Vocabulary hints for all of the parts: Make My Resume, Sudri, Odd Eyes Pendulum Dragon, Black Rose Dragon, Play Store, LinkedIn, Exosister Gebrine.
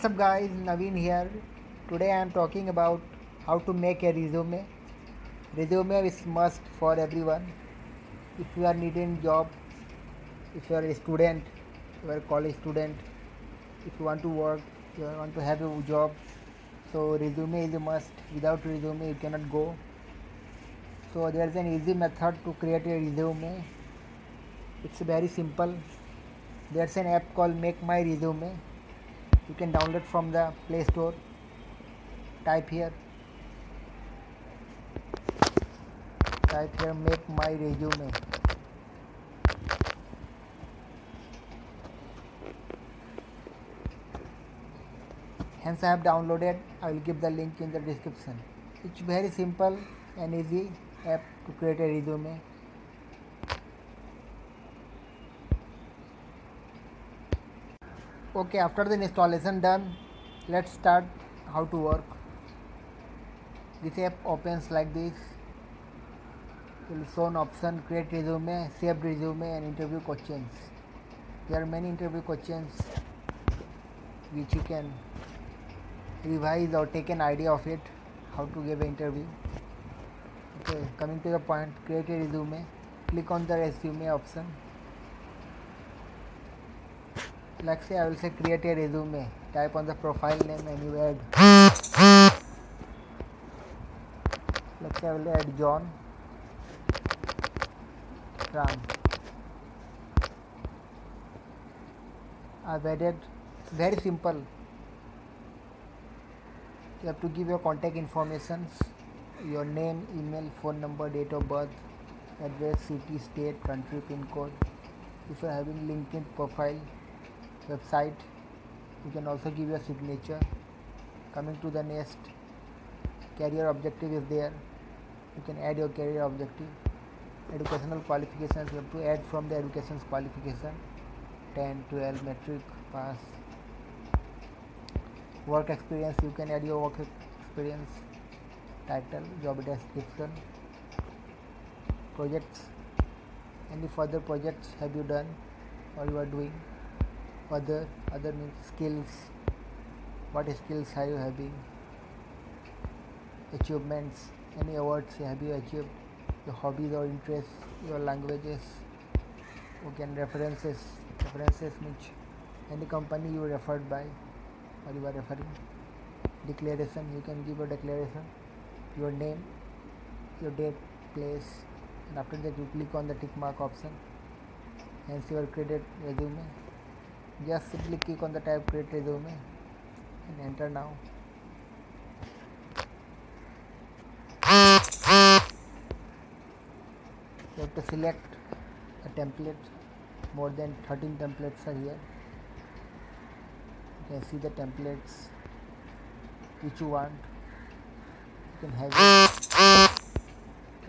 What's up guys, Naveen here. Today I am talking about how to make a resume. Resume is must for everyone. If you are needing job, if you are a student, you are a college student, if you want to work, you want to have a job, so resume is a must. Without resume you cannot go. So there is an easy method to create a resume. It's very simple. There's an app called Make My Resume. You can download from the Play Store. Type here. Make My Resume. Hence I have downloaded. I will give the link in the description. It's very simple and easy app to create a resume. Okay, after the installation done, let's start how to work. This app opens like this. It will show an option, create resume, saved resume and interview questions. There are many interview questions which you can revise or take an idea of it, how to give an interview. Okay, coming to the point, create a resume. Click on the resume option. Like say I will say create a resume. Type on the profile name and you add. Let's say I will add John Ram. I've added. Very simple. You have to give your contact information, your name, email, phone number, date of birth, address, city, state, country, pin code. If you are having LinkedIn profile, website, you can also give your signature. Coming to the next, career objective is there. You can add your career objective. Educational qualifications, you have to add from the education's qualification, 10, 12, metric, pass. Work experience, you can add your work experience, title, job description, projects, any further projects have you done or you are doing. Other means skills, what skills are you having, achievements, any awards have you achieved, your hobbies or interests, your languages, okay, and references means any company you were referred by or you are referring. Declaration, you can give your declaration, your name, your date, place, and after that you click on the tick mark option, hence your created resume. Just simply click on the type create resume and enter now. You have to select a template. More than 13 templates are here. You can see the templates which you want. You can have it.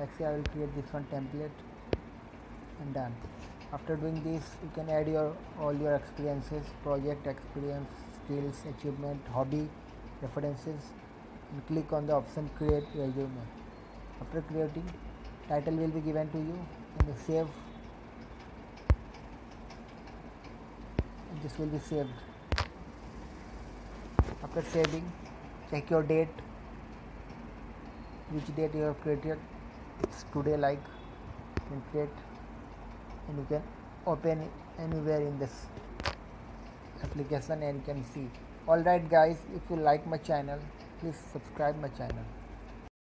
Actually, I will create this one template and done. After doing this, you can add your all your experiences, project experience, skills, achievement, hobby, references, and click on the option create resume. After creating, title will be given to you and you save. And this will be saved. After saving, check your date. Which date you have created? It's today, like, and create. And you can open anywhere in this application and can see. Alright guys, if you like my channel, please subscribe my channel.